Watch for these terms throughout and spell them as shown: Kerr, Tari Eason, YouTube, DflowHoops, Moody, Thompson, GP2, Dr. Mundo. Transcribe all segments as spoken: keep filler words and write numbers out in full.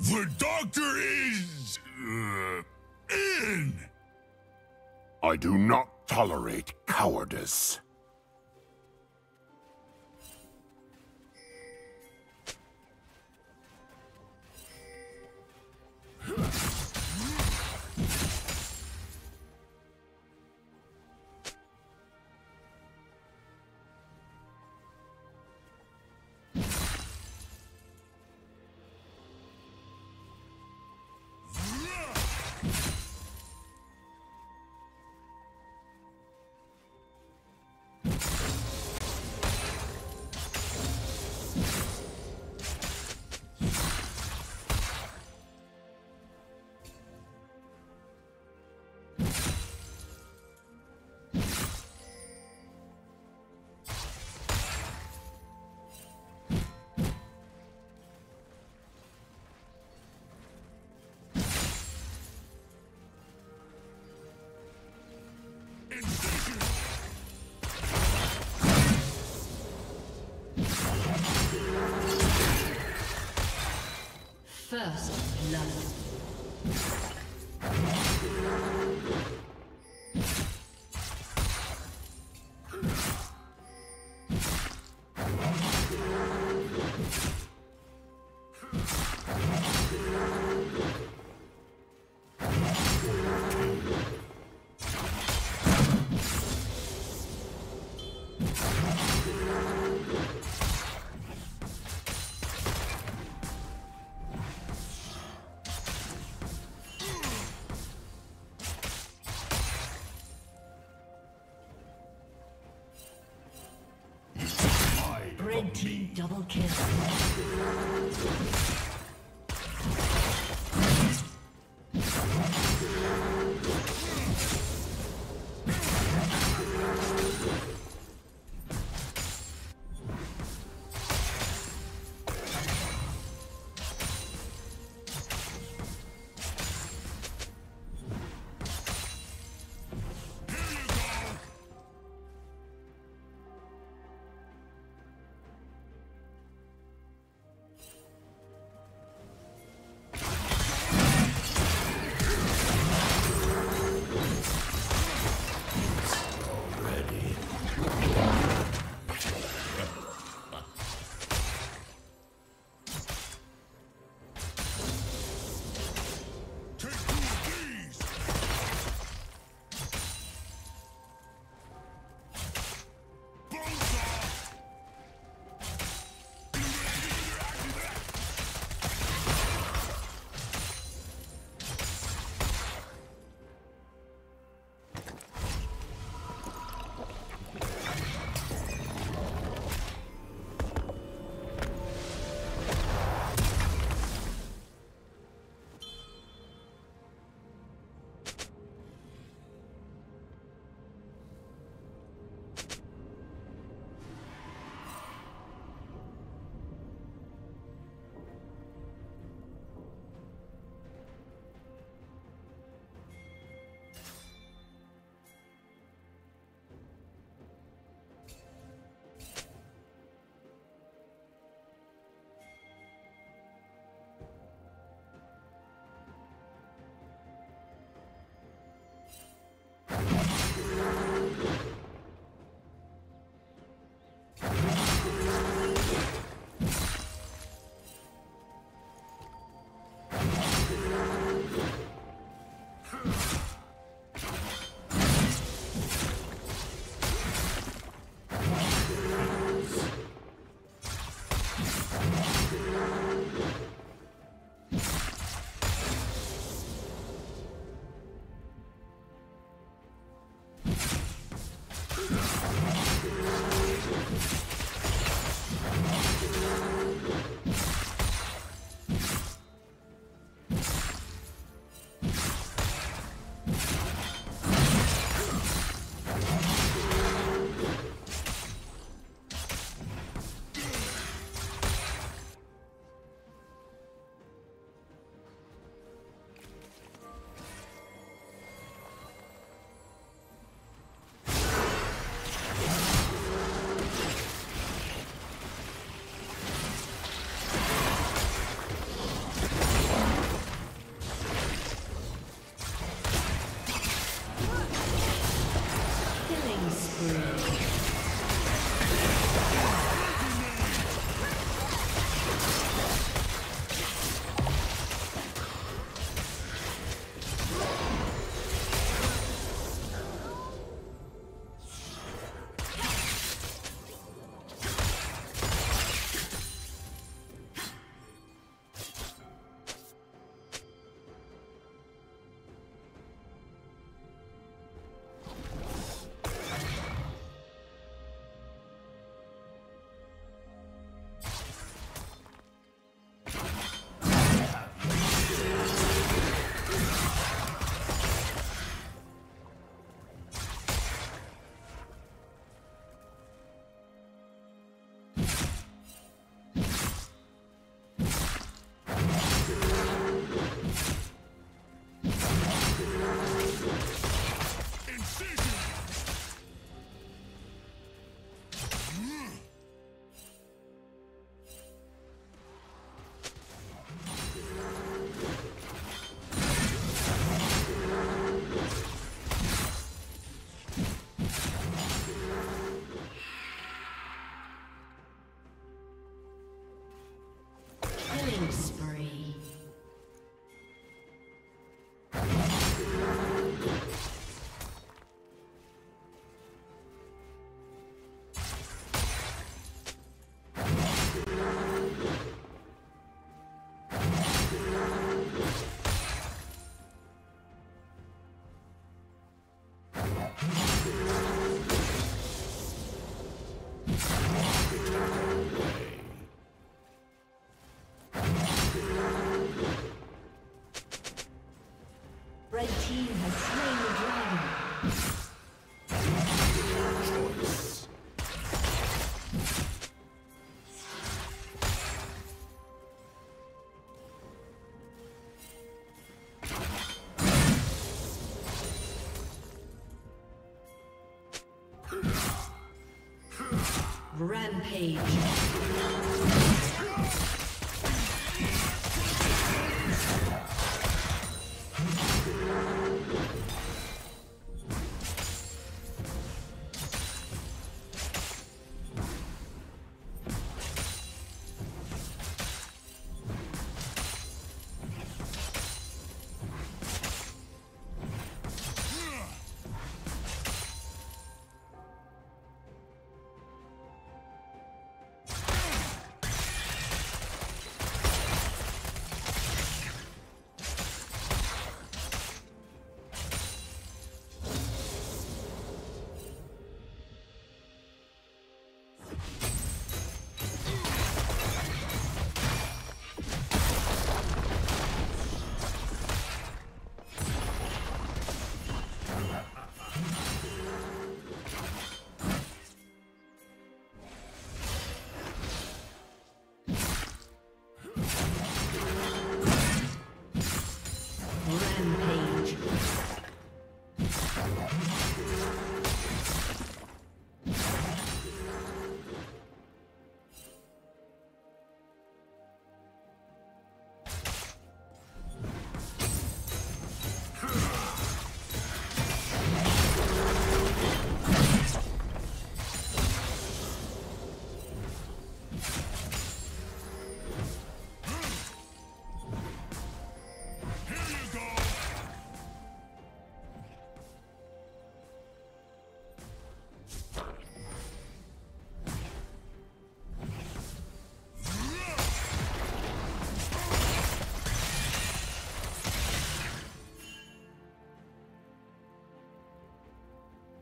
The doctor is... Uh, in! I do not tolerate cowardice. First love. Double kill. Rampage.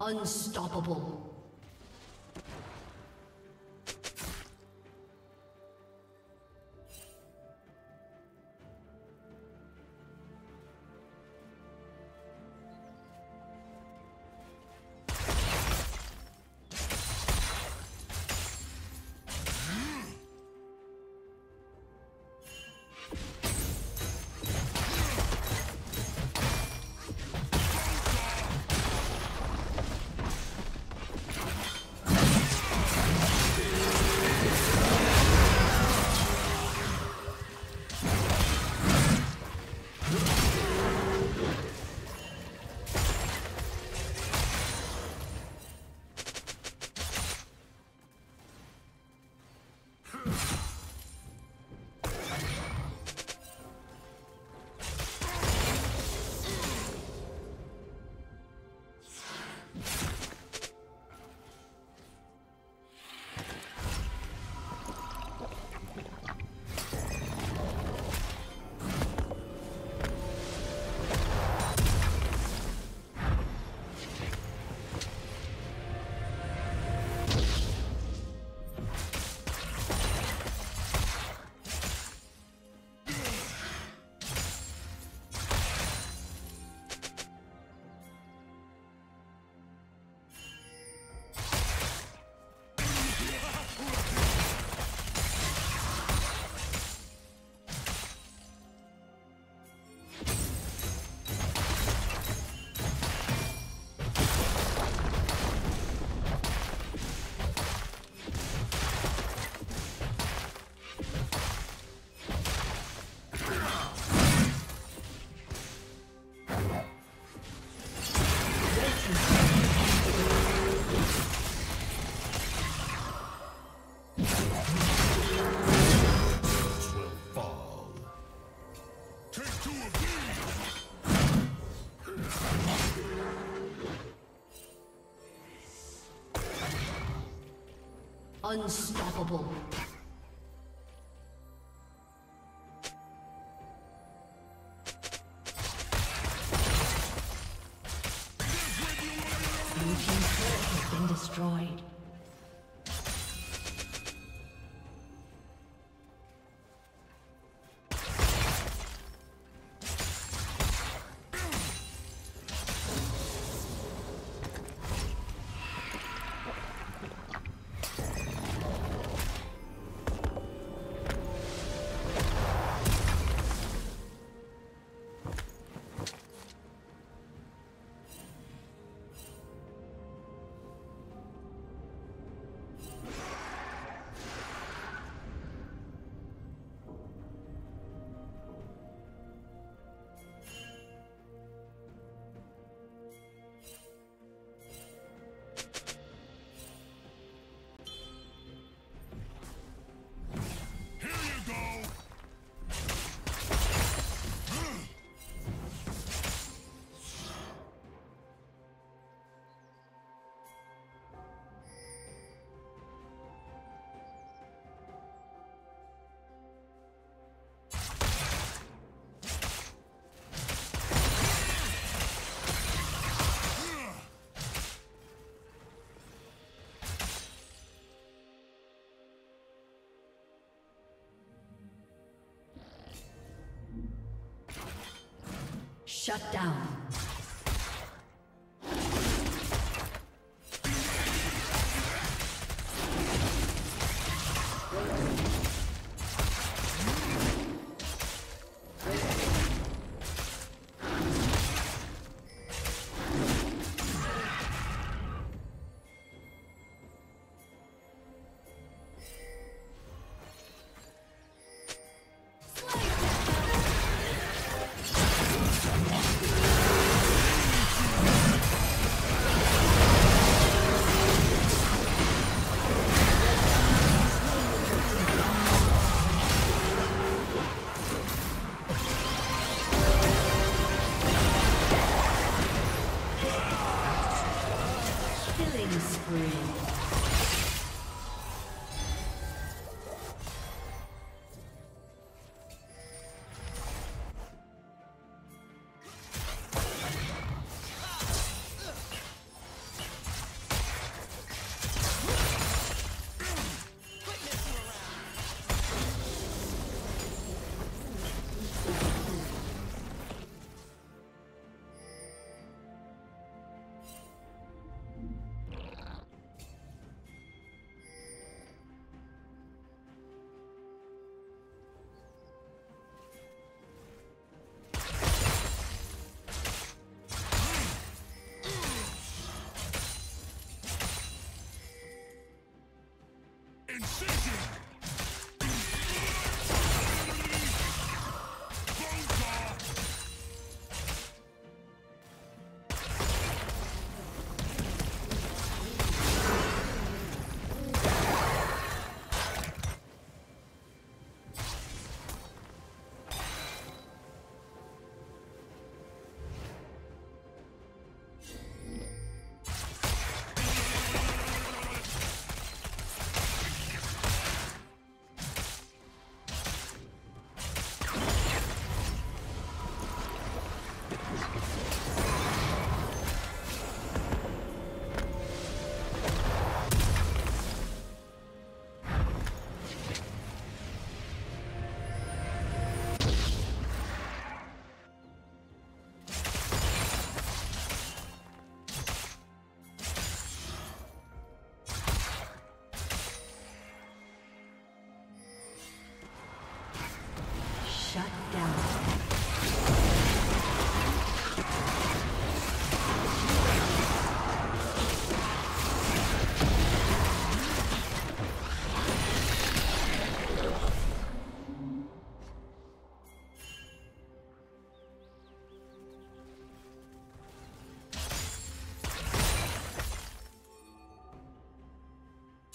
Unstoppable. Unstoppable. Blue team's turret has been destroyed. Shut down. Incision!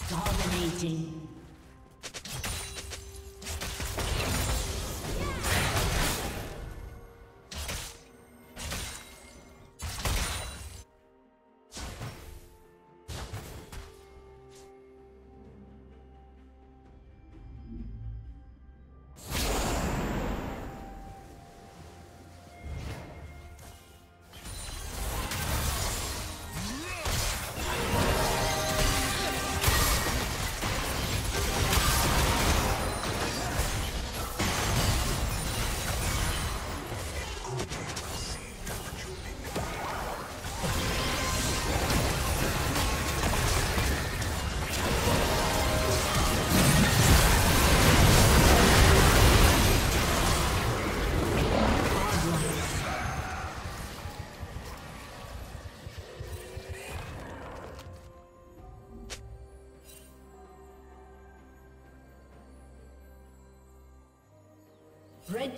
Dominating. Red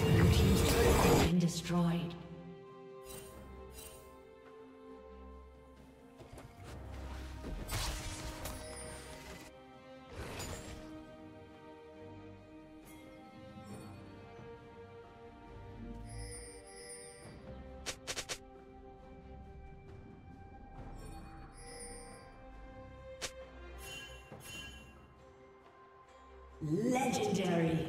Blue team's turret has been destroyed. Legendary.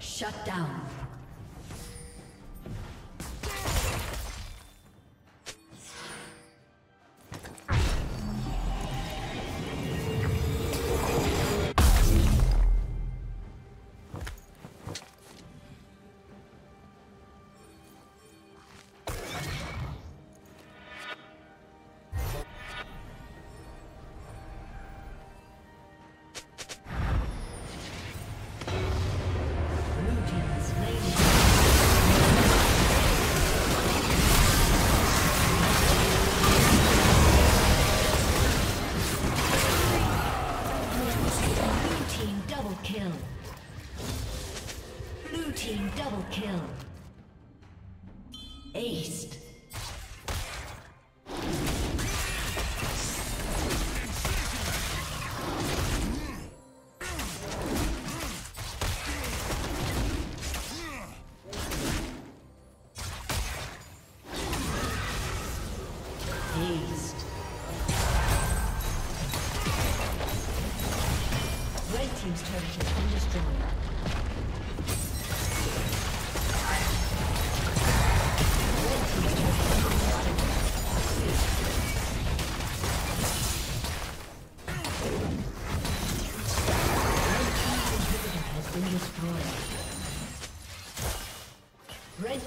Shut down. Red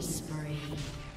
Spree.